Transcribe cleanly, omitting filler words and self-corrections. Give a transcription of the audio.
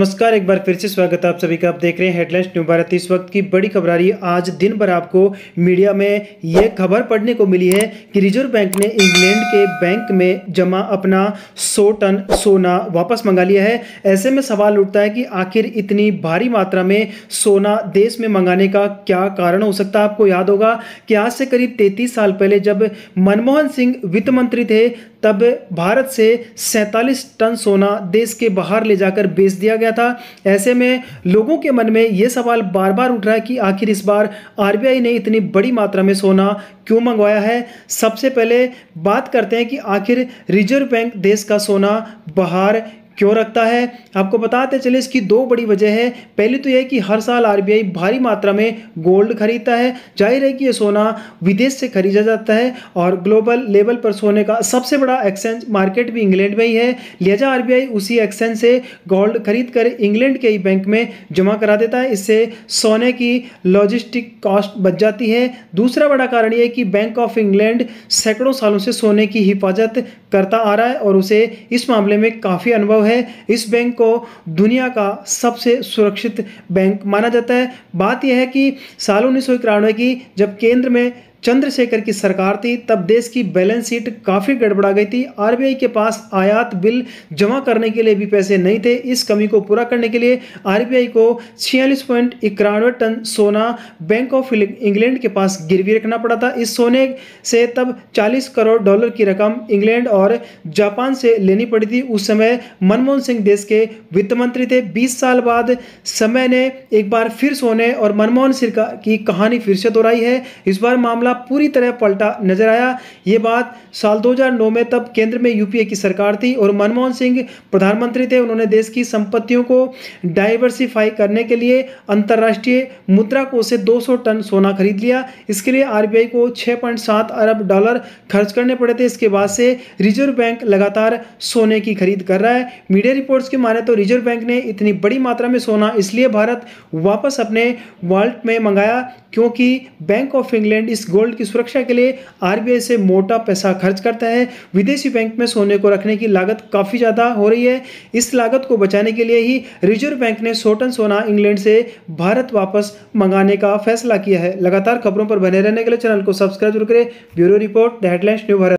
नमस्कार, एक बार फिर से स्वागत है आप सभी का। आप देख रहे हैं हेडलाइंस न्यू भारत। इस वक्त की बड़ी खबर आ रही है। आज दिन भर आपको मीडिया में यह खबर पढ़ने को मिली है कि रिजर्व बैंक ने इंग्लैंड के बैंक में जमा अपना 100 टन सोना वापस मंगा लिया है। ऐसे में सवाल उठता है कि आखिर इतनी भारी मात्रा में सोना देश में मंगाने का क्या कारण हो सकता है। आपको याद होगा कि आज से करीब 33 साल पहले जब मनमोहन सिंह वित्त मंत्री थे तब भारत से 47 टन सोना देश के बाहर ले जाकर बेच दिया गया था। ऐसे में लोगों के मन में यह सवाल बार बार उठ रहा है कि आखिर इस बार आरबीआई ने इतनी बड़ी मात्रा में सोना क्यों मंगवाया है। सबसे पहले बात करते हैं कि आखिर रिजर्व बैंक देश का सोना बाहर क्यों रखता है। आपको बताते चले इसकी दो बड़ी वजह है। पहली तो यह है कि हर साल आरबीआई भारी मात्रा में गोल्ड खरीदता है। जाहिर है कि यह सोना विदेश से खरीदा जाता है और ग्लोबल लेवल पर सोने का सबसे बड़ा एक्सचेंज मार्केट भी इंग्लैंड में ही है। लिहाजा आरबीआई उसी एक्सचेंज से गोल्ड खरीद कर इंग्लैंड के ही बैंक में जमा करा देता है। इससे सोने की लॉजिस्टिक कॉस्ट बच जाती है। दूसरा बड़ा कारण यह है कि बैंक ऑफ इंग्लैंड सैकड़ों सालों से सोने की हिफाजत करता आ रहा है और उसे इस मामले में काफ़ी अनुभव है। इस बैंक को दुनिया का सबसे सुरक्षित बैंक माना जाता है। बात यह है कि साल 1991 की जब केंद्र में चंद्रशेखर की सरकार थी तब देश की बैलेंस शीट काफ़ी गड़बड़ा गई थी। आरबीआई के पास आयात बिल जमा करने के लिए भी पैसे नहीं थे। इस कमी को पूरा करने के लिए आरबीआई को 46.91 टन सोना बैंक ऑफ इंग्लैंड के पास गिरवी रखना पड़ा था। इस सोने से तब 40 करोड़ डॉलर की रकम इंग्लैंड और जापान से लेनी पड़ी थी। उस समय मनमोहन सिंह देश के वित्त मंत्री थे। 20 साल बाद समय ने एक बार फिर सोने और मनमोहन सिंह की कहानी फिर से दोहराई है। इस बार मामला पूरी तरह पलटा नजर आया। ये बात साल 2009 में तब केंद्र में यूपीए की सरकार थी और मनमोहन सिंह प्रधानमंत्री थे। उन्होंने देश की संपत्तियों को डाइवर्सिफाई करने के लिए अंतर्राष्ट्रीय मुद्रा कोष से 200 टन सोना खरीद लिया। इसके लिए आरबीआई को 6.7 अरब डॉलर खर्च करने पड़े थे। इसके बाद से रिजर्व बैंक लगातार सोने की खरीद कर रहा है। मीडिया रिपोर्ट्स की माने तो रिजर्व बैंक ने इतनी बड़ी मात्रा में सोना इसलिए भारत वापस अपने वॉल्ट में मंगाया क्योंकि बैंक ऑफ इंग्लैंड इस गोल्ड की सुरक्षा के लिए आरबीआई से मोटा पैसा खर्च करता है। विदेशी बैंक में सोने को रखने की लागत काफ़ी ज़्यादा हो रही है। इस लागत को बचाने के लिए ही रिजर्व बैंक ने 100 टन सोना इंग्लैंड से भारत वापस मंगाने का फैसला किया है। लगातार खबरों पर बने रहने के लिए चैनल को सब्सक्राइब जरूर करें। Bureau report the headlines new Bharat.